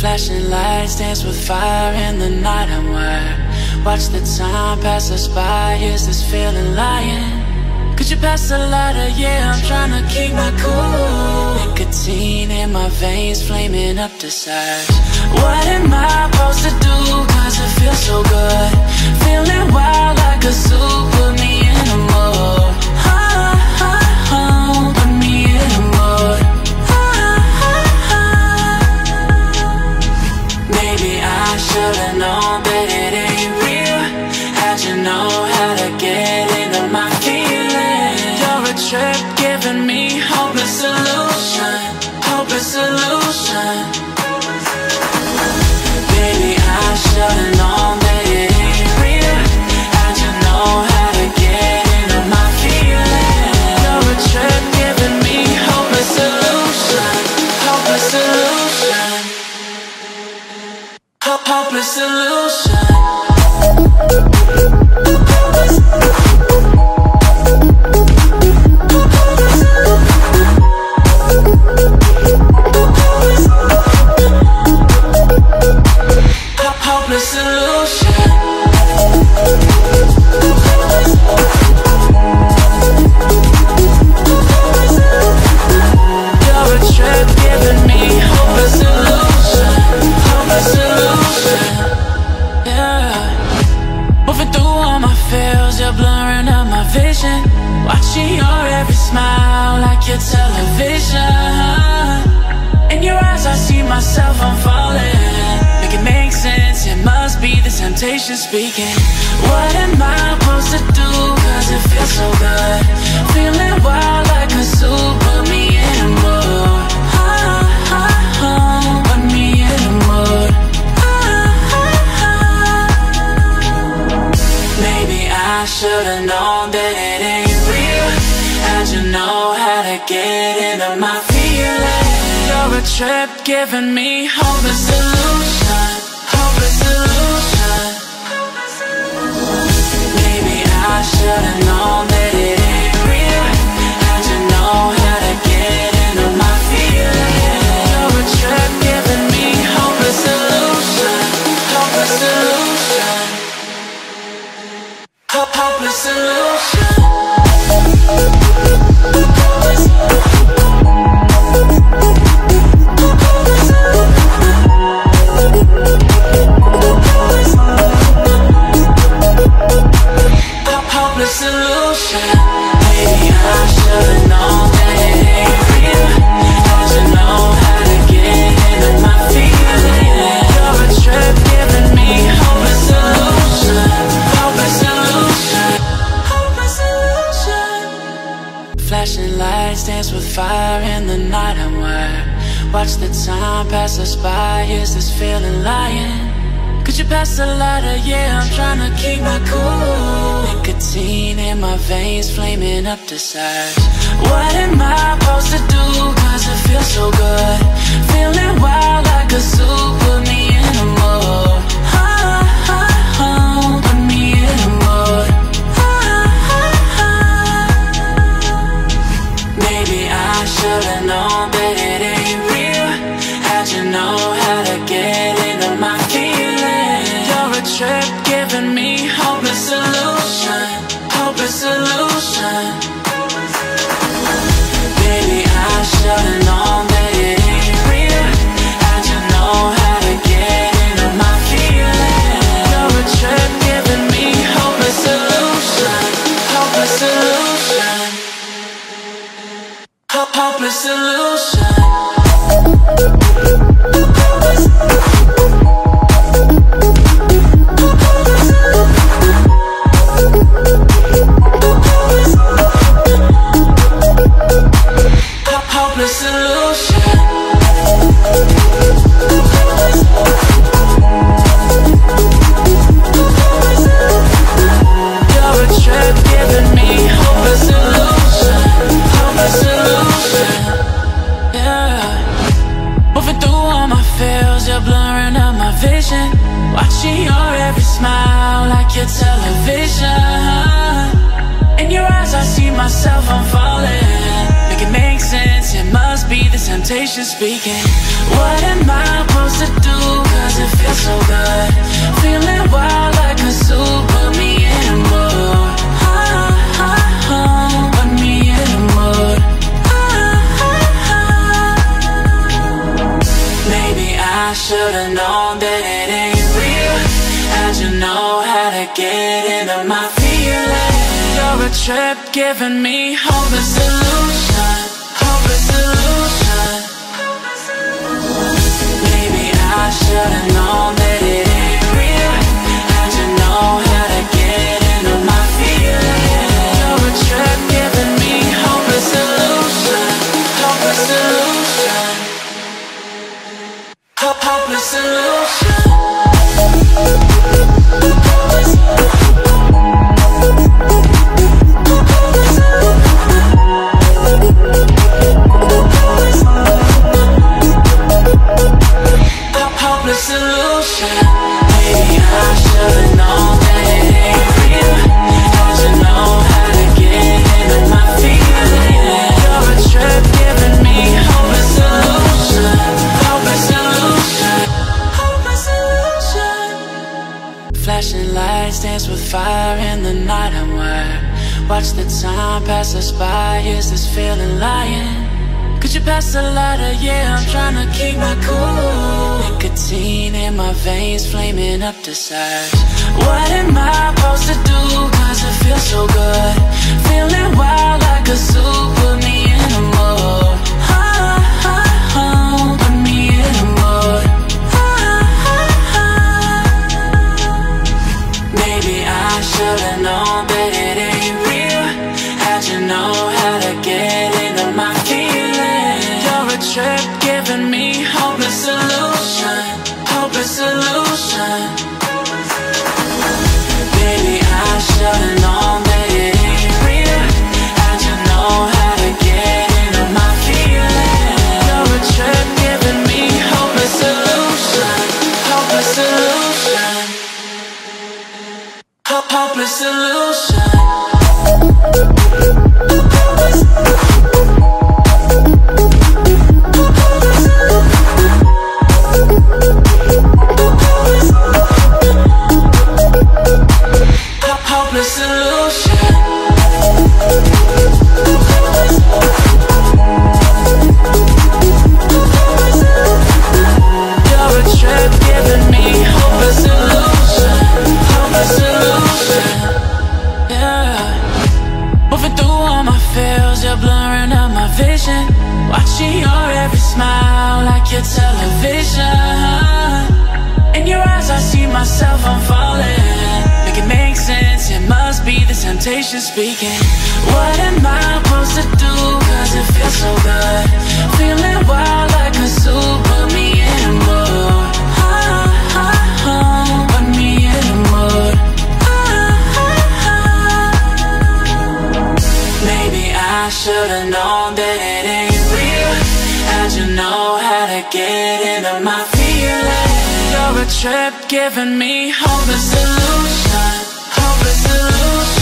Flashing lights dance with fire in the night. I'm wired. Watch the time pass us by. Is this feeling lying? Could you pass the lighter? Yeah, I'm trying to keep my cool. Nicotine in my veins, flaming up desires. What am I supposed to do? Cause it feels so good. Feeling wild like a zoo. Put me in a mood. Put me in a mood. Should've known that it ain't real. How'd you know how to get into my feelings? You're a trip giving me hopeless solution. Hopeless solution. Baby, I should've known that it ain't real. How'd you know how to get into my feelings? You're a trip giving me hopeless solution. Hopeless solution. Hopeless solution. Hopeless solution. You're a trip giving me hopeless solution. Hopeless solution. Feels you're blurring out my vision. Watching your every smile like your television. In your eyes I see myself, I'm falling. Make it make sense, it must be the temptation speaking. What am I supposed to do? Cause it feels so good. Feeling wild like a zoo. Put me in a mood. Put me in a mood. I should've known that it ain't real. How'd you know how to get into my feelings? You're a trip giving me hopeless solution. Hopeless solution. Maybe I should've known that it ain't real. How'd you know how to get into my feelings? You're a trip giving me hopeless solution. Hopeless solution. Hopeless solution. Hopeless solution. Maybe I should've known that it ain't real. How'd you know how to get into my feelings? You're a trip giving me hopeless solution. Hopeless solution. Hopeless solution. Flashing lights dance with fire in the night. I'm wired. Watch the time pass us by. Is this feeling lying? Could you pass the lighter? Yeah, I'm trying to keep my cool. Nicotine in my veins, flaming up desires. What am I supposed to do? Cause it feels so good. Feeling wild like a zoo. Put me in a mood. Put me in a mood. Maybe I should've known that it ain't real. How'd you know how to get into my feelings? You're a trip giving me hopeless solution. Hopeless solution. Baby, I should've known that it ain't real. How'd you know how to get into my feelings? You're a trip giving me hopeless solution. Hopeless solution. Hopeless solution. Watching your every smile like your television. In your eyes I see myself, I'm falling. Make it make sense, it must be the temptation speaking. What am I supposed to do? I should've known that it ain't real. How'd you know how to get into my feelings? You're a trip giving me hope and solution, hope and solution. Maybe I should've known that it ain't real. How'd you know how to get into my feelings? You're a trip giving me hope and solution, hope and solution, hope and solution. Fire in the night, I'm wired. Watch the time pass us by. Is this feeling lying? Could you pass the lighter? Yeah, I'm trying to keep my cool. Nicotine in my veins, flaming up desires. What am I supposed to do? Cause it feels so good. Feeling wild like a zoo. Put me in a mood. Put me in a mood. I should've known that it ain't real. How'd you know how to get into my feelings? You're a trip giving me hope and solution, hope and solution. Baby, I should've known that it ain't real. How'd you know how to get into my feelings? You're a trip giving me hope and solution, hope and solution. Hopeless solution. Watching your every smile like your television. In your eyes I see myself, I'm falling. Make it make sense, it must be the temptation speaking. What am I supposed to do? Cause it feels so good. Feeling wild like a zoo. Put me in a mood. Put me in a mood. Maybe I should've known that it ain't real. How'd you know how to get into my feelings? You're a trip giving me hope and solution, hope and solution.